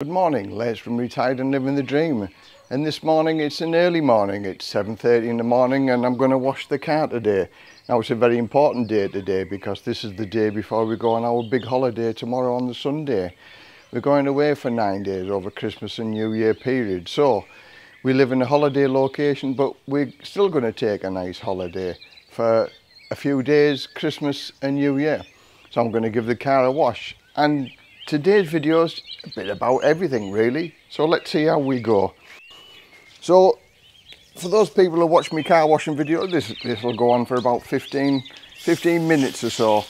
Good morning, Les from Retired and Living the Dream, and this morning it's an early morning, it's 7:30 in the morning and I'm going to wash the car today. Now it's a very important day today because this is the day before we go on our big holiday tomorrow on the Sunday. We're going away for 9 days over Christmas and New Year period, so we live in a holiday location but we're still going to take a nice holiday for a few days, Christmas and New Year. So I'm going to give the car a wash, and today's video's a bit about everything really, so let's see how we go. So for those people who watch my car washing video, this will go on for about 15 minutes or so,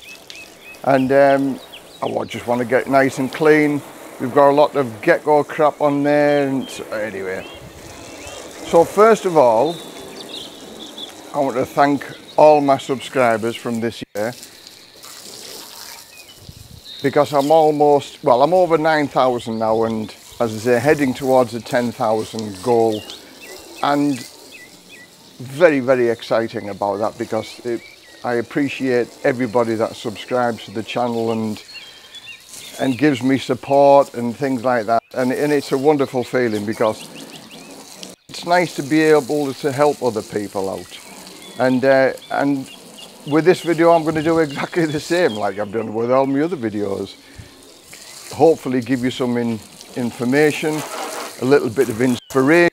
and I just want to get nice and clean. We've got a lot of gecko crap on there, and so anyway, so first of all I want to thank all my subscribers from this year, because I'm almost, well, I'm over 9,000 now, and as I say, heading towards the 10,000 goal, and very, very exciting about that, because I appreciate everybody that subscribes to the channel and gives me support and things like that, and it's a wonderful feeling because it's nice to be able to help other people out, and with this video I'm going to do exactly the same like I've done with all my other videos. Hopefully give you some information, a little bit of inspiration,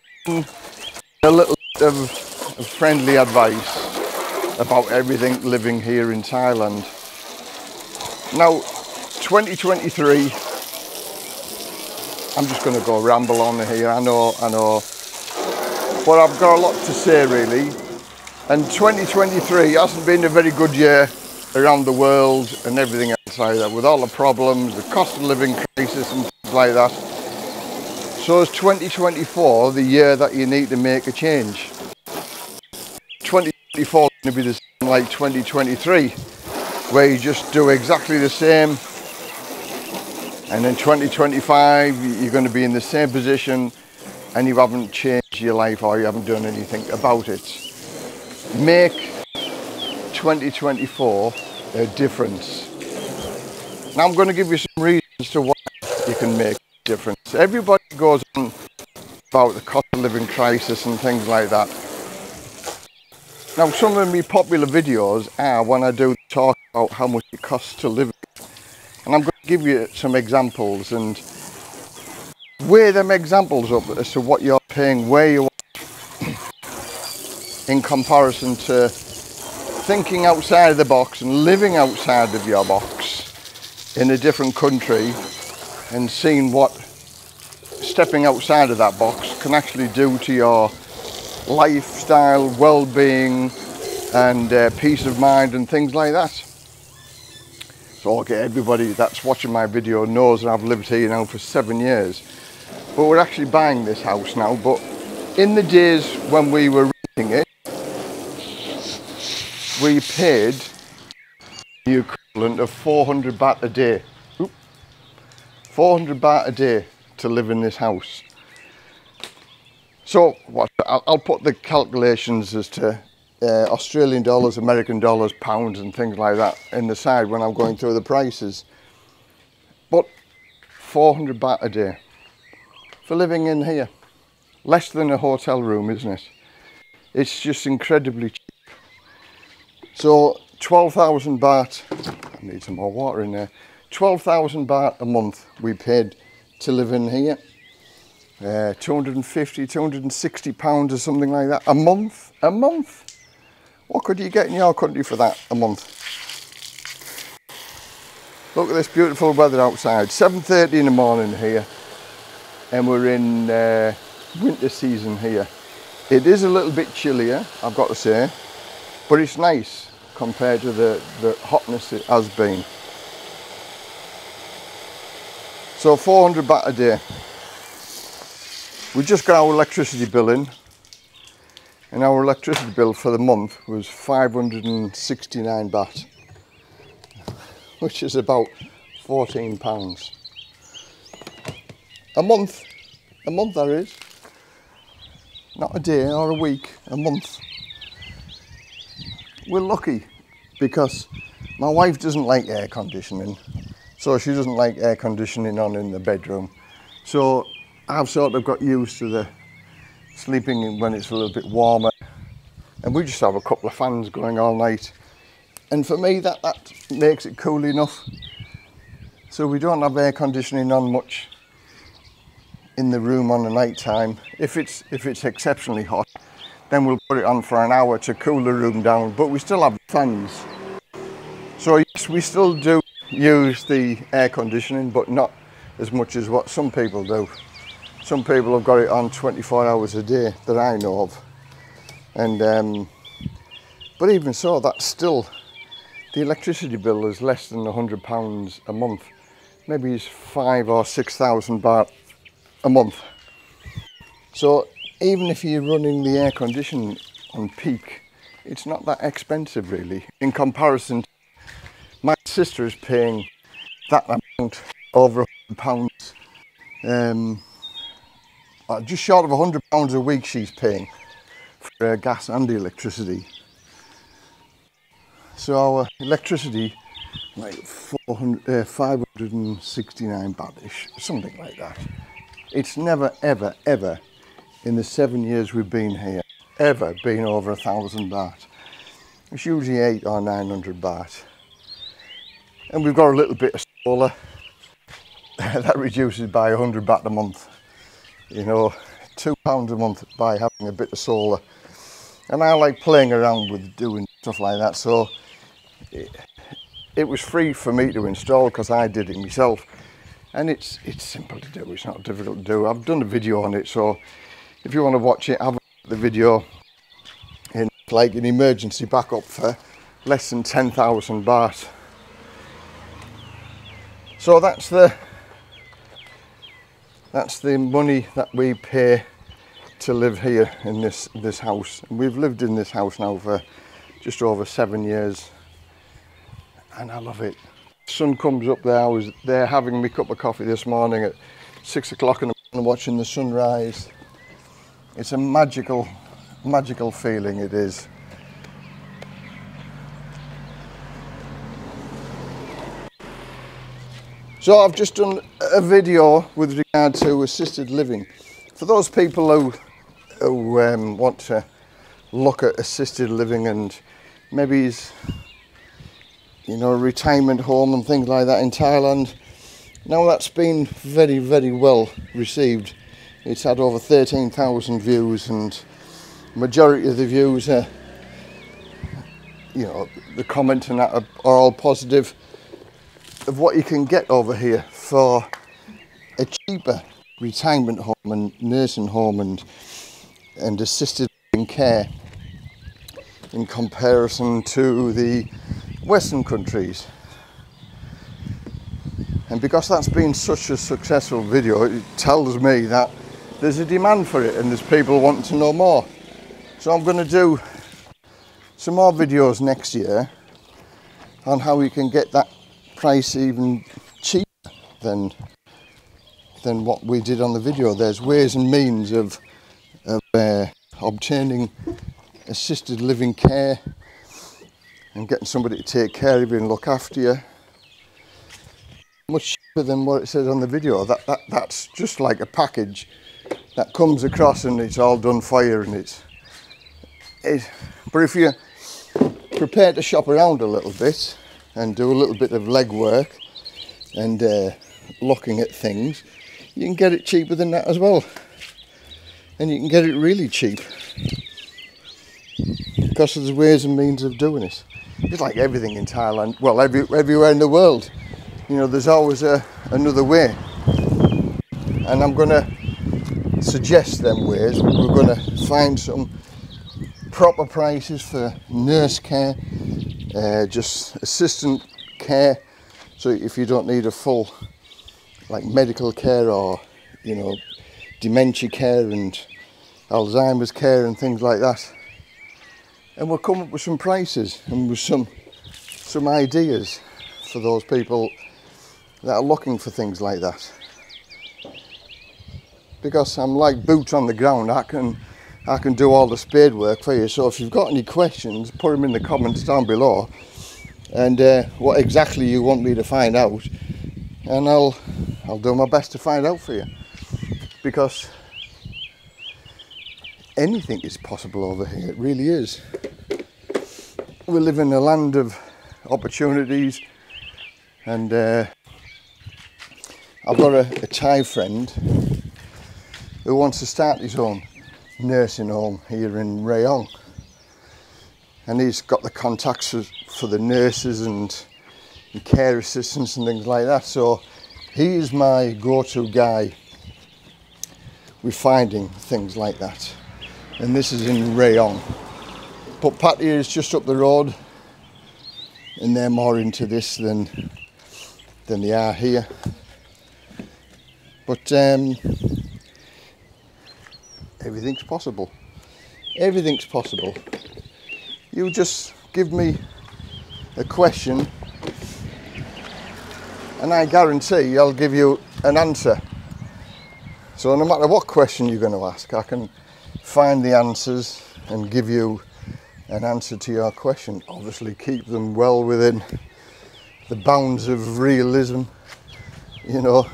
a little bit of friendly advice about everything living here in Thailand. Now 2023, I'm just going to go ramble on here, I know, but I've got a lot to say really. And 2023 hasn't been a very good year around the world and everything else like that, with all the problems, the cost of living crisis and things like that. So is 2024 the year that you need to make a change? 2024 is going to be the same like 2023, where you just do exactly the same, and then 2025 you're going to be in the same position and you haven't changed your life or you haven't done anything about it. Make 2024 a difference. Now I'm going to give you some reasons to why you can make a difference. Everybody goes on about the cost of living crisis and things like that. Now some of my popular videos are when I do talk about how much it costs to live, and I'm going to give you some examples and weigh them examples up as to what you're paying, where you are, in comparison to thinking outside of the box and living outside of your box in a different country and seeing what stepping outside of that box can actually do to your lifestyle, well-being and peace of mind and things like that. So okay, everybody that's watching my video knows that I've lived here now for 7 years, but we're actually buying this house now. But in the days when we were renting it, we paid the equivalent of 400 baht a day. 400 baht a day to live in this house. So I'll put the calculations as to Australian dollars, American dollars, pounds and things like that in the side when I'm going through the prices. But 400 baht a day for living in here. Less than a hotel room, isn't it? It's just incredibly cheap. So 12,000 baht, I need some more water in there, 12,000 baht a month we paid to live in here. 250, 260 pounds or something like that, a month. What could you get in your country for that a month? Look at this beautiful weather outside, 7:30 in the morning here, and we're in winter season here. It is a little bit chillier, I've got to say, but it's nice compared to the hotness it has been. So 400 baht a day. We just got our electricity bill in, and our electricity bill for the month was 569 baht, which is about 14 pounds. A month that is. Not a day or a week, a month. We're lucky because my wife doesn't like air conditioning, so she doesn't like air conditioning on in the bedroom. So I've sort of got used to the sleeping when it's a little bit warmer, and we just have a couple of fans going all night, and for me that makes it cool enough. So we don't have air conditioning on much in the room on the night time. If it's exceptionally hot, then we'll put it on for an hour to cool the room down, but we still have fans. So yes, we still do use the air conditioning, but not as much as what some people do. Some people have got it on 24 hours a day that I know of, and but even so, that's still, the electricity bill is less than £100 a month. Maybe it's 5,000 or 6,000 baht a month. So even if you're running the air conditioning on peak, it's not that expensive really in comparison. My sister is paying that amount, over £100, just short of £100 a week she's paying for gas and electricity. So our electricity, like 569 baht-ish, something like that. It's never, ever, ever, in the 7 years we've been here, ever been over 1,000 baht. It's usually 800 or 900 baht. And we've got a little bit of solar that reduces by 100 baht a month. You know, £2 a month by having a bit of solar. And I like playing around with doing stuff like that, so it was free for me to install because I did it myself. And it's simple to do, it's not difficult to do. I've done a video on it, so if you want to watch it, have the video in like an emergency backup for less than 10,000 baht. So that's the money that we pay to live here in this house. And we've lived in this house now for just over 7 years, and I love it. The sun comes up there. I was there having my cup of coffee this morning at 6 o'clock in the morning, watching the sunrise. It's a magical, magical feeling it is. So I've just done a video with regard to assisted living. For those people who want to look at assisted living and maybe, you know, retirement home and things like that in Thailand, now that's been very, very well received. It's had over 13,000 views, and majority of the views are, you know, the comments and that are all positive, of what you can get over here for a cheaper retirement home and nursing home and assisted living care in comparison to the Western countries. And because that's been such a successful video, it tells me that there's a demand for it and there's people wanting to know more. So I'm going to do some more videos next year on how you can get that price even cheaper than what we did on the video. There's ways and means of obtaining assisted living care and getting somebody to take care of you and look after you. Much cheaper than what it says on the video. That's just like a package that comes across and it's all done for you, and it's but if you're prepared to shop around a little bit and do a little bit of legwork and looking at things, you can get it cheaper than that as well, and you can get it really cheap because there's ways and means of doing it. It's like everything in Thailand, well, everywhere in the world, you know, there's always another way, and I'm going to suggest them ways. We're going to find some proper prices for nurse care, just assistant care, so if you don't need a full, like, medical care or, you know, dementia care and Alzheimer's care and things like that. And we'll come up with some prices and with some ideas for those people that are looking for things like that. Because I'm like boots on the ground, I can do all the spade work for you. So if you've got any questions, put them in the comments down below, and what exactly you want me to find out, and I'll do my best to find out for you. because anything is possible over here. It really is. We live in a land of opportunities, and I've got a Thai friend who wants to start his own nursing home here in Rayong, and he's got the contacts for the nurses and care assistants and things like that, so he is my go-to guy with finding things like that. And this is in Rayong, but Pattaya is just up the road, and they're more into this than they are here. But everything's possible. Everything's possible. You just give me a question and I guarantee I'll give you an answer. So no matter what question you're going to ask, I can find the answers and give you an answer to your question. Obviously keep them well within the bounds of realism, you know.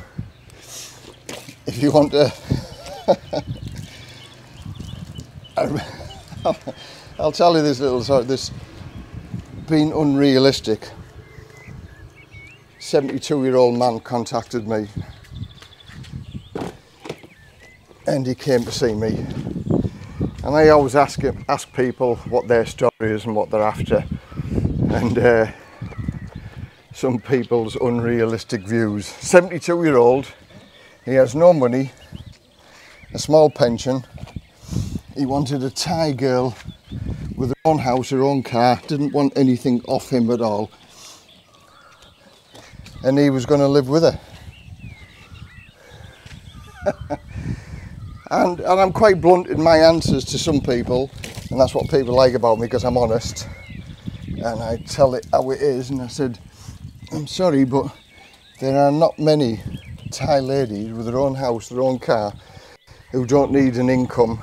If you want to, I'll tell you this little story. This being unrealistic, 72-year-old man contacted me, and he came to see me. And I always ask people what their story is and what they're after, and some people's unrealistic views. 72-year-old. He has no money, a small pension. He wanted a Thai girl with her own house, her own car, didn't want anything off him at all. And he was going to live with her. and I'm quite blunt in my answers to some people, and that's what people like about me, because I'm honest. And I tell it how it is, and I said, I'm sorry, but there are not many Thai ladies with their own house, their own car, who don't need an income,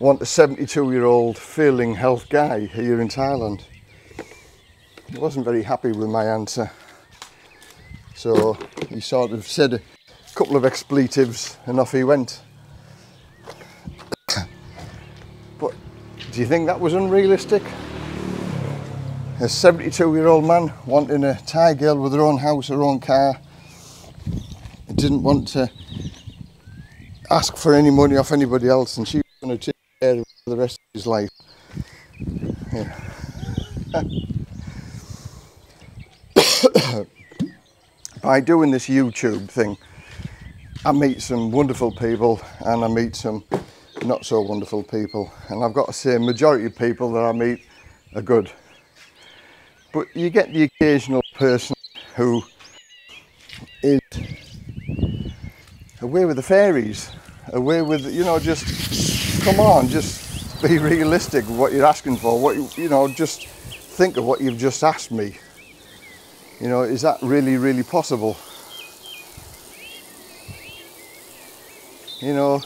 want a 72-year-old failing health guy here in Thailand. He wasn't very happy with my answer, so he sort of said a couple of expletives and off he went. But do you think that was unrealistic? A 72-year-old man wanting a Thai girl with her own house, her own car, didn't want to ask for any money off anybody else, and she was going to take care of him for the rest of his life. Yeah. By doing this YouTube thing, I meet some wonderful people and I meet some not so wonderful people, and I've got to say majority of people that I meet are good, but you get the occasional person who is away with the fairies, away with, you know, just come on, just be realistic with what you're asking for, you know, just think of what you've just asked me. You know, is that really, really possible? You know,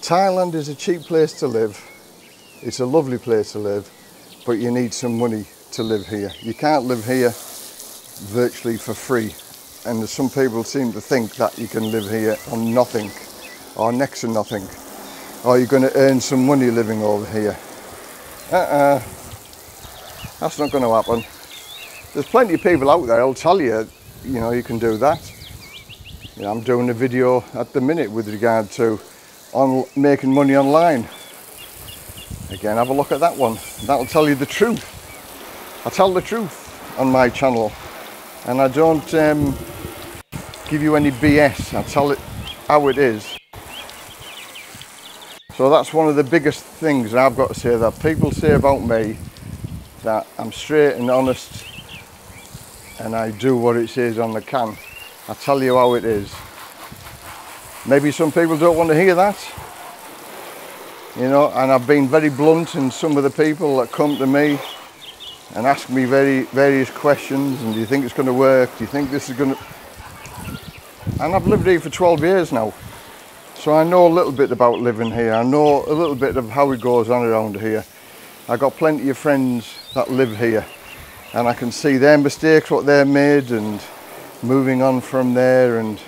Thailand is a cheap place to live. It's a lovely place to live, but you need some money to live here. You can't live here virtually for free. And some people seem to think that you can live here on nothing, or next to nothing, or you're going to earn some money living over here. That's not going to happen. There's plenty of people out there who'll tell you, you know, you can do that. You know, I'm doing a video at the minute with regard to making money online. Again, have a look at that one. That'll tell you the truth. I tell the truth on my channel. And I don't give you any BS, I tell it how it is. So that's one of the biggest things I've got to say, that people say about me, that I'm straight and honest, and I do what it says on the can. I tell you how it is. Maybe some people don't want to hear that, you know, and I've been very blunt in some of the people that come to me and ask me various questions, and do you think it's going to work, do you think this is going to... And I've lived here for 12 years now, so I know a little bit about living here, I know a little bit of how it goes on around here. I've got plenty of friends that live here, and I can see their mistakes, what they've made, and moving on from there, and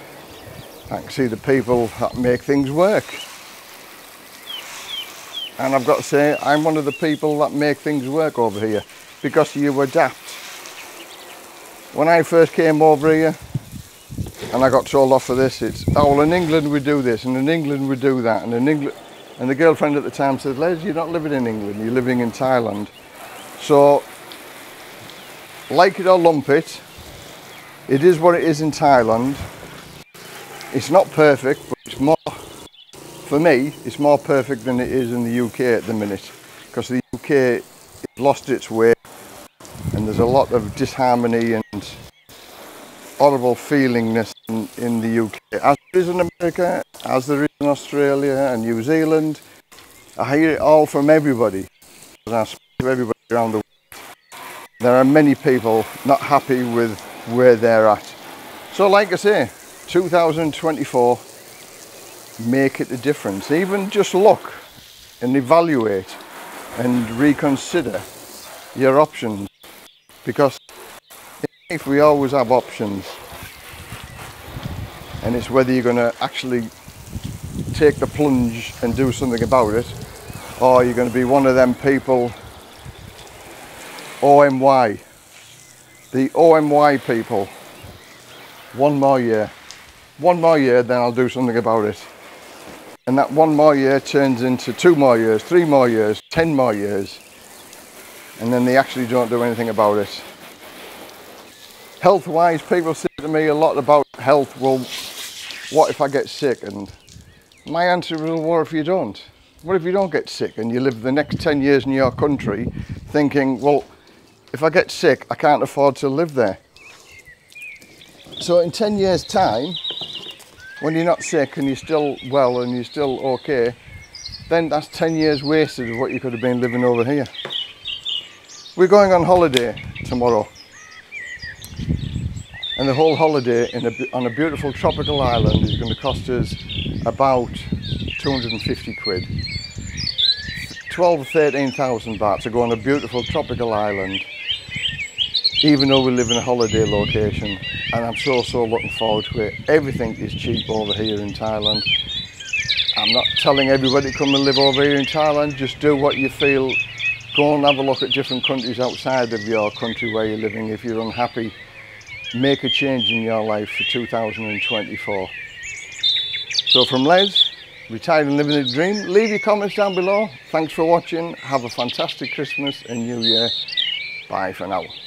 actually the people that make things work. And I've got to say, I'm one of the people that make things work over here, because you adapt. When I first came over here, and I got told off for this, it's, oh, well, in England we do this, and in England we do that, and in England... And the girlfriend at the time said, Les, you're not living in England, you're living in Thailand. So, like it or lump it, it is what it is in Thailand. It's not perfect, but it's more, for me, it's more perfect than it is in the UK at the minute, because the UK has lost its way, and there's a lot of disharmony and horrible feelingness in the UK, as there is in America, as there is in Australia and New Zealand. I hear it all from everybody, and I speak to everybody around the world. There are many people not happy with where they're at. So like I say, 2024, make it a difference. Even just look and evaluate and reconsider your options, because if we always have options, and it's whether you're going to actually take the plunge and do something about it, or you're going to be one of them people, OMY, the OMY people. One more year, then I'll do something about it. And that one more year turns into 2 more years, 3 more years, 10 more years, and then they actually don't do anything about it. Health-wise, people say to me a lot about health. Well, what if I get sick? And my answer is, well, what if you don't? What if you don't get sick and you live the next 10 years in your country thinking, well, if I get sick, I can't afford to live there. So in 10 years' time, when you're not sick and you're still well and you're still okay, then that's 10 years wasted of what you could have been living over here. We're going on holiday tomorrow. And the whole holiday on a beautiful tropical island is going to cost us about 250 quid. 12,000 or 13,000 baht to go on a beautiful tropical island, even though we live in a holiday location. And I'm so looking forward to it. Everything is cheap over here in Thailand. I'm not telling everybody to come and live over here in Thailand. Just do what you feel. Go and have a look at different countries outside of your country where you're living if you're unhappy. Make a change in your life for 2024. So from Les, retired and living the dream, leave your comments down below. Thanks for watching. Have a fantastic Christmas and New Year. Bye for now.